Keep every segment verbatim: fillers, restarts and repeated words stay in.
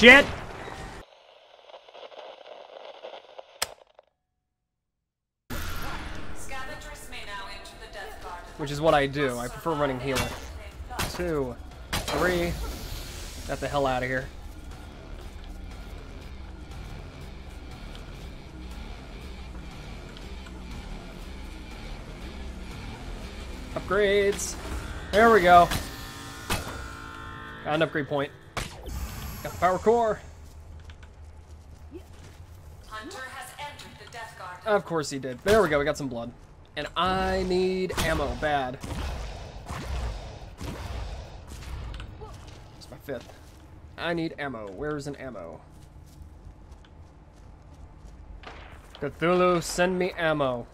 shit! Which is what I do. I prefer running healer. Two. Three. Got the hell out of here. Upgrades. There we go. Got an upgrade point. Got the power core. Hunter has entered the Death Guard. Of course he did. There we go. We got some blood. And I need ammo, bad. That's my fifth. I need ammo. Where's an ammo? Cthulhu, send me ammo.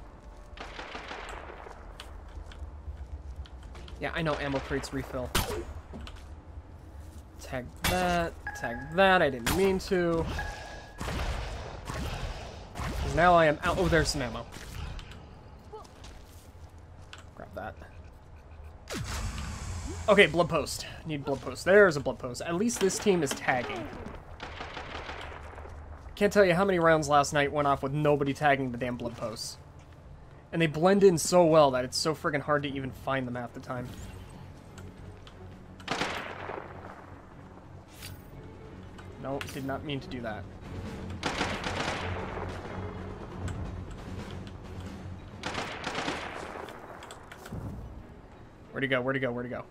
Yeah, I know ammo crates refill. Tag that, tag that, I didn't mean to. Now I am out, oh, there's some ammo. That. Okay, blood post. Need blood post. There's a blood post. At least this team is tagging. Can't tell you how many rounds last night went off with nobody tagging the damn blood posts. And they blend in so well that it's so friggin' hard to even find them half the time. No, did not mean to do that. Where'd he go? Where'd he go? Where'd he go?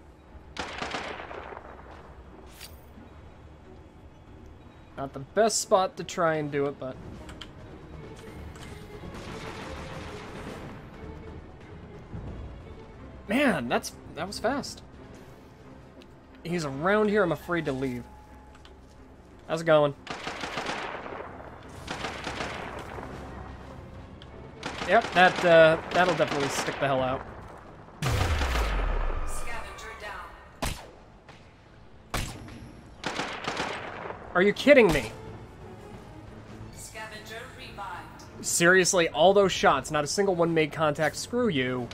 Not the best spot to try and do it, but... Man, that's that was fast. He's around here. I'm afraid to leave. How's it going? Yep, that, uh, that'll definitely stick the hell out. Are you kidding me? Scavenger revived. Seriously, all those shots, not a single one made contact. Screw you.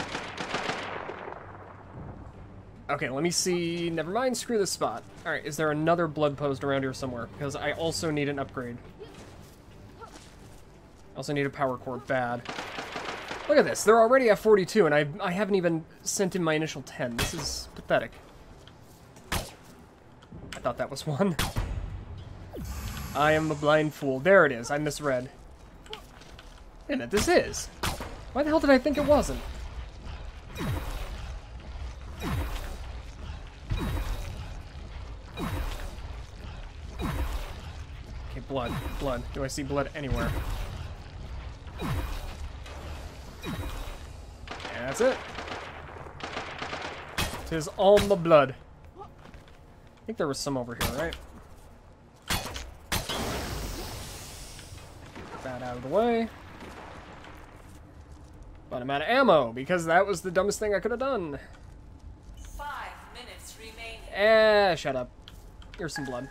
Okay, let me see. Never mind, screw this spot. Alright, is there another blood post around here somewhere? Because I also need an upgrade. I also need a power core bad. Look at this, they're already at forty-two, and I, I haven't even sent in my initial ten. This is pathetic. I thought that was one. I am a blind fool. There it is. I misread. And that this is. Why the hell did I think it wasn't? Okay, blood. Blood. Do I see blood anywhere? And that's it. 'Tis all the blood. I think there was some over here, right? Out of the way. But I'm out of ammo because that was the dumbest thing I could have done. Five minutes remaining. Eh, shut up. Here's some blood.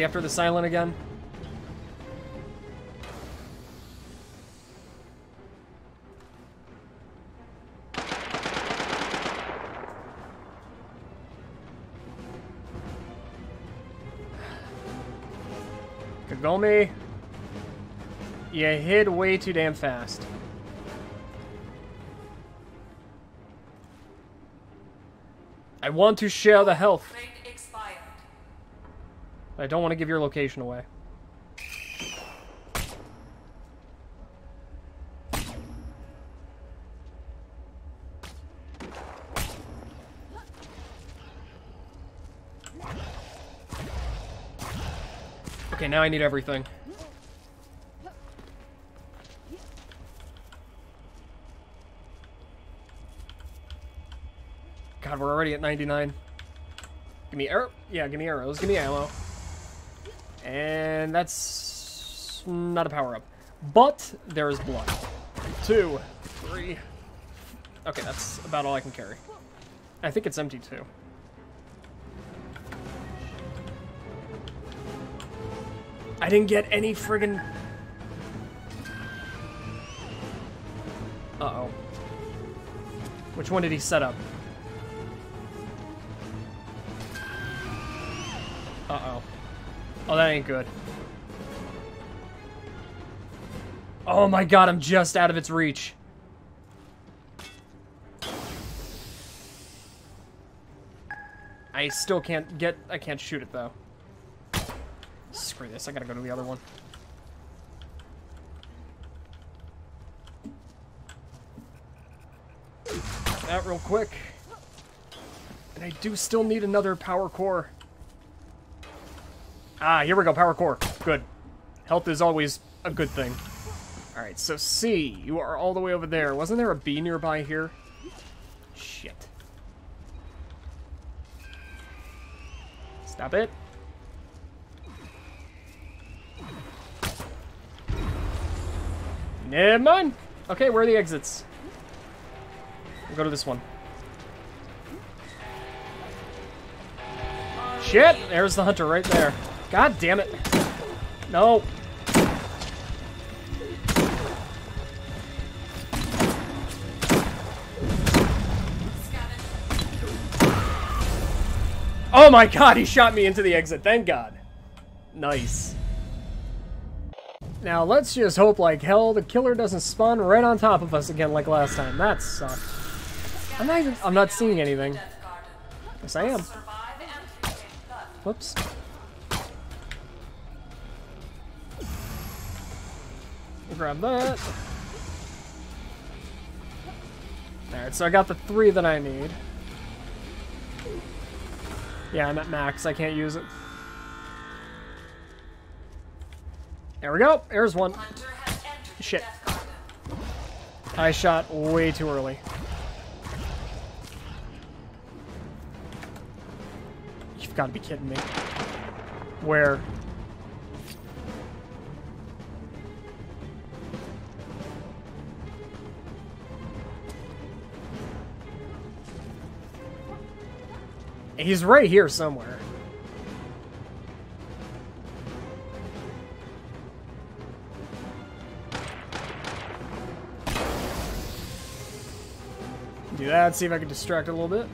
After the silent again. Kagome, you hid way too damn fast. I want to share the health. I don't want to give your location away. Okay, now I need everything. God, we're already at ninety-nine. Give me arrow. Yeah, give me arrows. Give me ammo. And that's not a power-up. But there is blood. Two, three. Okay, that's about all I can carry. I think it's empty too. I didn't get any friggin'... Uh-oh. Which one did he set up? Uh-oh. Oh, that ain't good. Oh my god, I'm just out of its reach. I still can't get... I can't shoot it, though. Screw this, I gotta go to the other one. That real quick. And I do still need another power core. Ah, here we go, power core. Good. Health is always a good thing. Alright, so C, you are all the way over there. Wasn't there a B nearby here? Shit. Stop it. Never mind. Okay, where are the exits? We'll go to this one. Shit! There's the hunter right there. God damn it. No. Oh my god, he shot me into the exit. Thank god. Nice. Now, let's just hope like hell the killer doesn't spawn right on top of us again like last time. That sucked. I'm not even- I'm not seeing anything. Yes, I am. Whoops. We'll grab that. Alright, so I got the three that I need. Yeah, I'm at max. I can't use it. There we go. There's one. Shit. I shot way too early. You've got to be kidding me. Where? He's right here somewhere. Do that, see if I can distract it a little bit.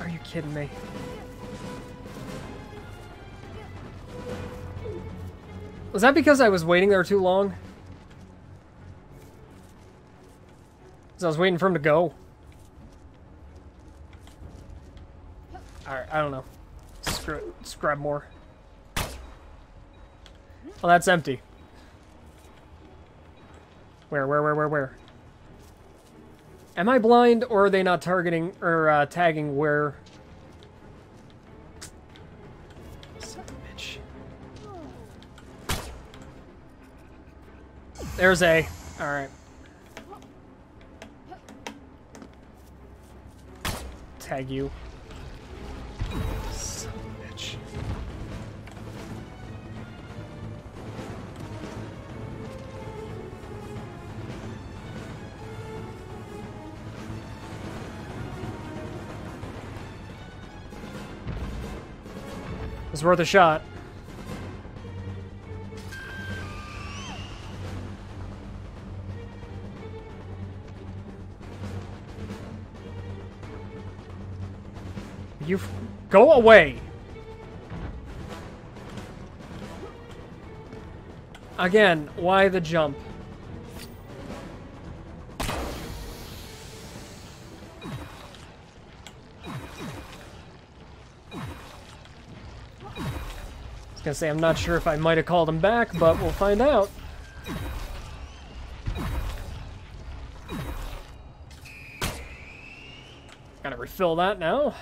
Are you kidding me? Was that because I was waiting there too long? Because I was waiting for him to go. Alright, I don't know. Screw it. Let's grab more. Well, that's empty. Where, where, where, where, where? Am I blind, or are they not targeting, or uh, tagging where... There's A. Alright. Tag you. Son of a bitch. It's worth a shot. You f- go away. Again, why the jump? I was gonna say, I'm not sure if I might have called him back, but we'll find out. Gotta refill that now.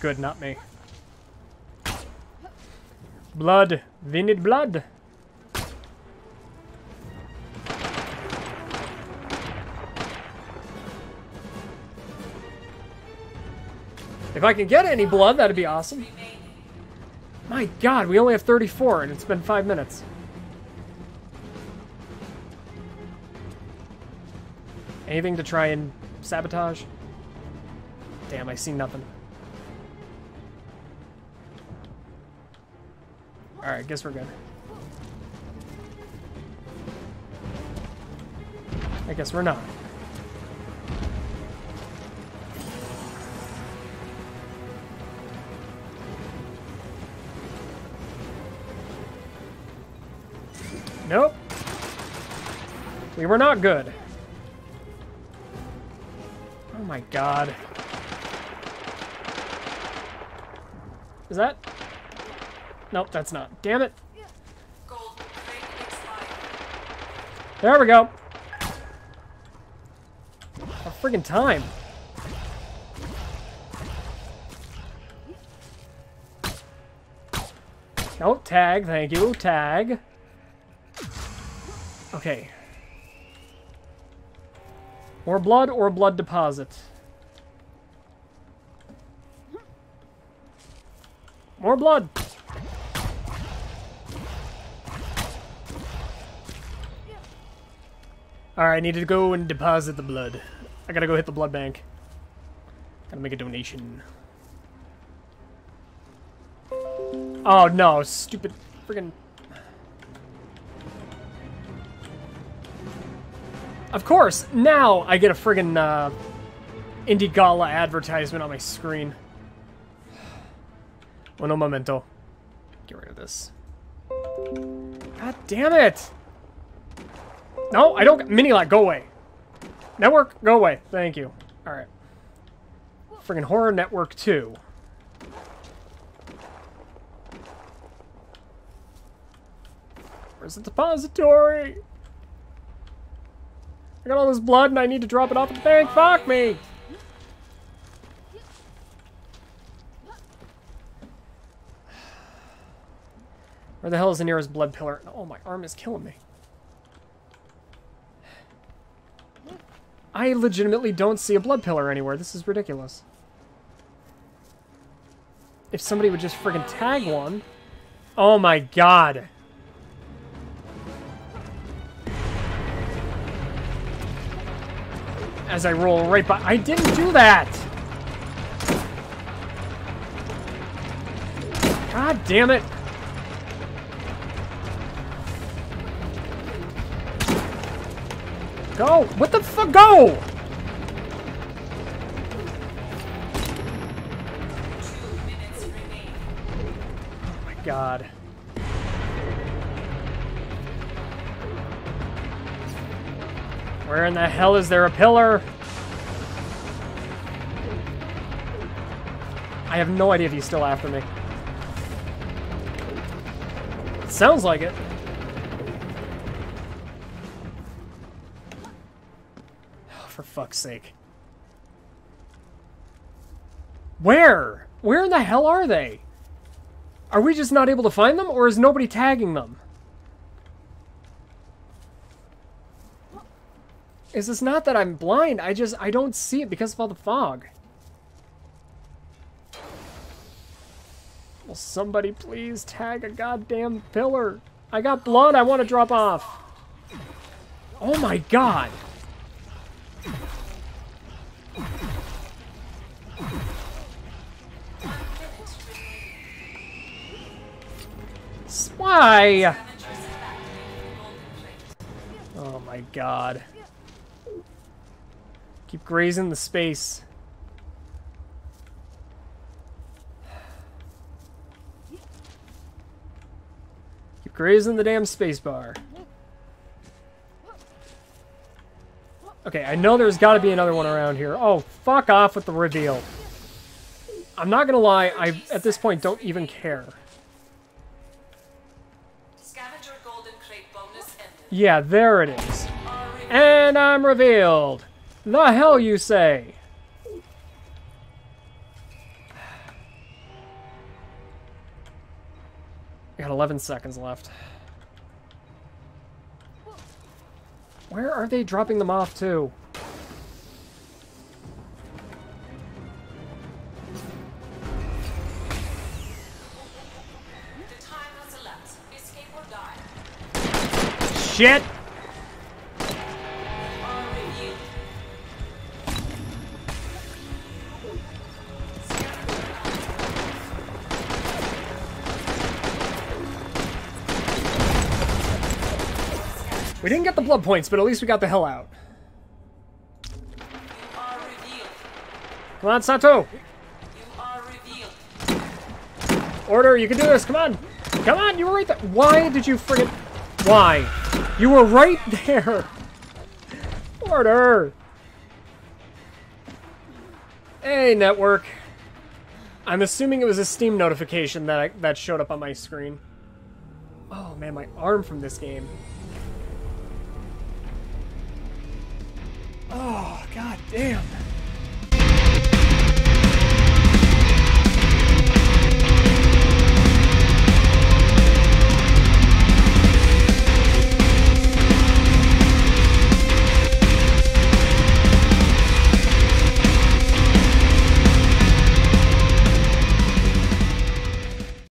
Good, not me. Blood. We need blood. If I can get any blood, that'd be awesome. My god, we only have thirty-four, and it's been five minutes. Anything to try and sabotage? Damn, I see nothing. Alright, guess we're good. I guess we're not. Nope. We were not good. Oh my god. Is that? Nope, that's not. Damn it. There we go. A friggin' time. Oh, tag, thank you. Tag. Okay. More blood or blood deposit? More blood! Alright, I need to go and deposit the blood. I gotta go hit the blood bank. Gotta make a donation. Oh no, stupid friggin'. Of course, now I get a friggin' uh, Indie Gala advertisement on my screen. Uno momento. Get rid of this. God damn it! No, I don't. Minilot, go away. Network, go away. Thank you. Alright. Friggin' Horror Network two. Where's the depository? I got all this blood and I need to drop it off at the bank. Fuck me! Where the hell is the nearest blood pillar? Oh, my arm is killing me. I legitimately don't see a blood pillar anywhere. This is ridiculous. If somebody would just friggin' tag one. Oh my god. As I roll right by. I didn't do that! God damn it! Go! What the fuck? Go! Oh my god. Where in the hell is there a pillar? I have no idea if he's still after me. It sounds like it. Oh, for fuck's sake. Where? Where in the hell are they? Are we just not able to find them, or is nobody tagging them? Is this not that I'm blind? I just, I don't see it because of all the fog. Will somebody please tag a goddamn pillar? I got blood I want to drop off. Oh my god. Why? Oh my god. Keep grazing the space. Keep grazing the damn space bar. Okay, I know there's got to be another one around here. Oh, fuck off with the reveal. I'm not going to lie, I, at this point, don't even care. Yeah, there it is. And I'm revealed. The hell you say? We got eleven seconds left. Where are they dropping them off to? shit! We didn't get the blood points, but at least we got the hell out. Come on, Sato! Order, you can do this, come on! Come on, you were right there! Why did you friggin... Why? You were right there! Order! Hey, network. I'm assuming it was a Steam notification that I, that showed up on my screen. Oh man, my arm from this game. Oh, god damn.